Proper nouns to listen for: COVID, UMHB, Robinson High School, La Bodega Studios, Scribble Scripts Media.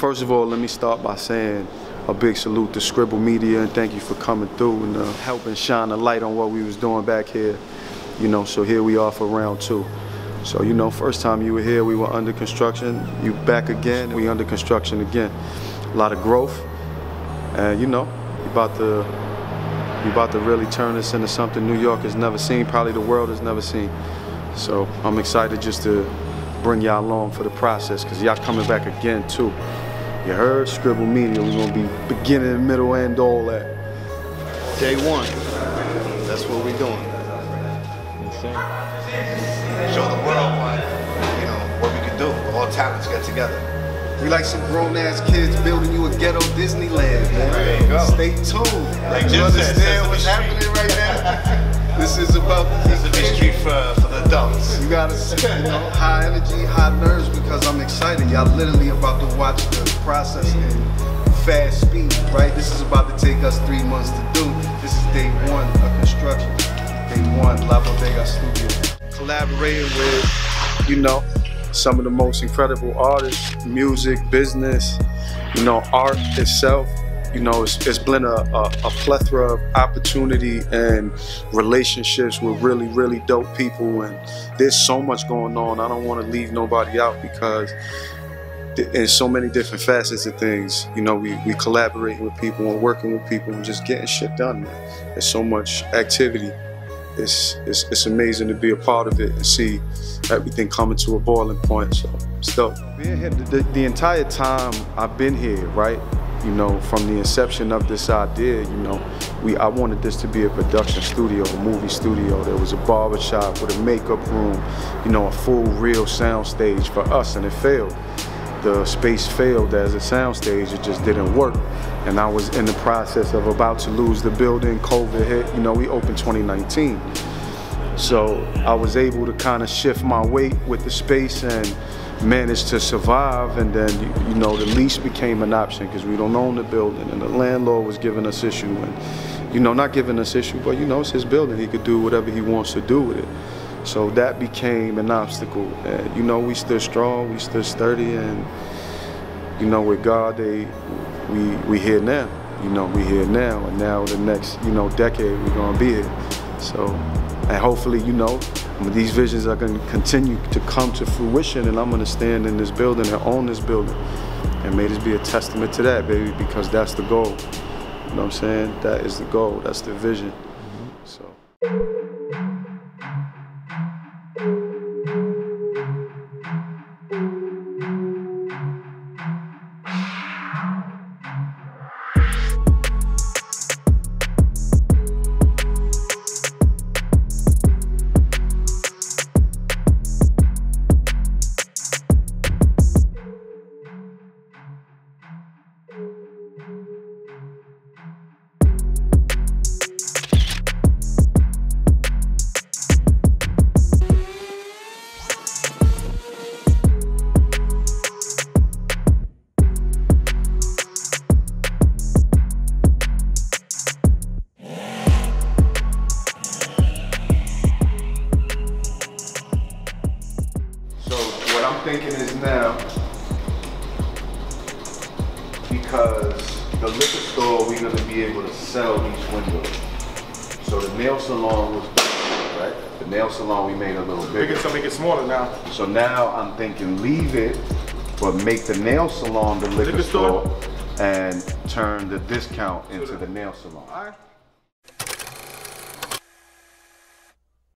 First of all, let me start by saying a big salute to Scribble Media and thank you for coming through and helping shine a light on what we was doing back here. You know, so here we are for round two. So, you know, first time you were here, we were under construction. You back again, we under construction again. A lot of growth. And, you know, you about to really turn this into something New York has never seen, probably the world has never seen. So I'm excited just to bring y'all along for the process, because y'all coming back again too. You heard? Scribble Media, we're going to be beginning, middle, end, all that. Day one, that's what we're doing. Show the world what, you know, what we can do. All talents get together. We like some grown-ass kids building you a ghetto Disneyland, man. There you go. Stay tuned. Like you understand what's happening right now? This is about the history for the adults. You gotta see, you know, high energy, high nerves, because I'm excited. Y'all literally about to watch the process in fast speed, right? This is about to take us 3 months to do. This is day one of construction. Day one, La Bodega Studios. Collaborating with, you know, some of the most incredible artists, music, business, you know, art itself. You know, it's been a plethora of opportunity and relationships with really, really dope people. And there's so much going on. I don't want to leave nobody out, because in so many different facets of things, you know, we collaborating with people and working with people and just getting shit done, man. There's so much activity. It's amazing to be a part of it and see everything coming to a boiling point. So it's dope. Being here the entire time I've been here, right? You know, from the inception of this idea, you know, I wanted this to be a production studio, a movie studio. There was a barbershop with a makeup room, you know, a full real sound stage for us, and it failed. The space failed as a sound stage, it just didn't work. And I was in the process of about to lose the building, COVID hit, you know, we opened 2019. So I was able to kind of shift my weight with the space and managed to survive. And then, you know, the lease became an option because we don't own the building, and the landlord was giving us issue. And, you know, not giving us issue, but, you know, it's his building. He could do whatever he wants to do with it. So that became an obstacle. And, you know, we stood strong, we stood sturdy, and, you know, with God, we here now. You know, we here now, and now the next, you know, decade, we're gonna be here. So, and hopefully, you know, these visions are gonna continue to come to fruition, and I'm gonna stand in this building and own this building. And may this be a testament to that, baby, because that's the goal. You know what I'm saying? That is the goal, that's the vision, so. Thinking is now, because the liquor store, we're going to be able to sell these windows. So the nail salon was bigger, right? The nail salon we made a little bigger. So make it smaller now. So now I'm thinking leave it, but make the nail salon the liquor store and turn the discount into the nail salon.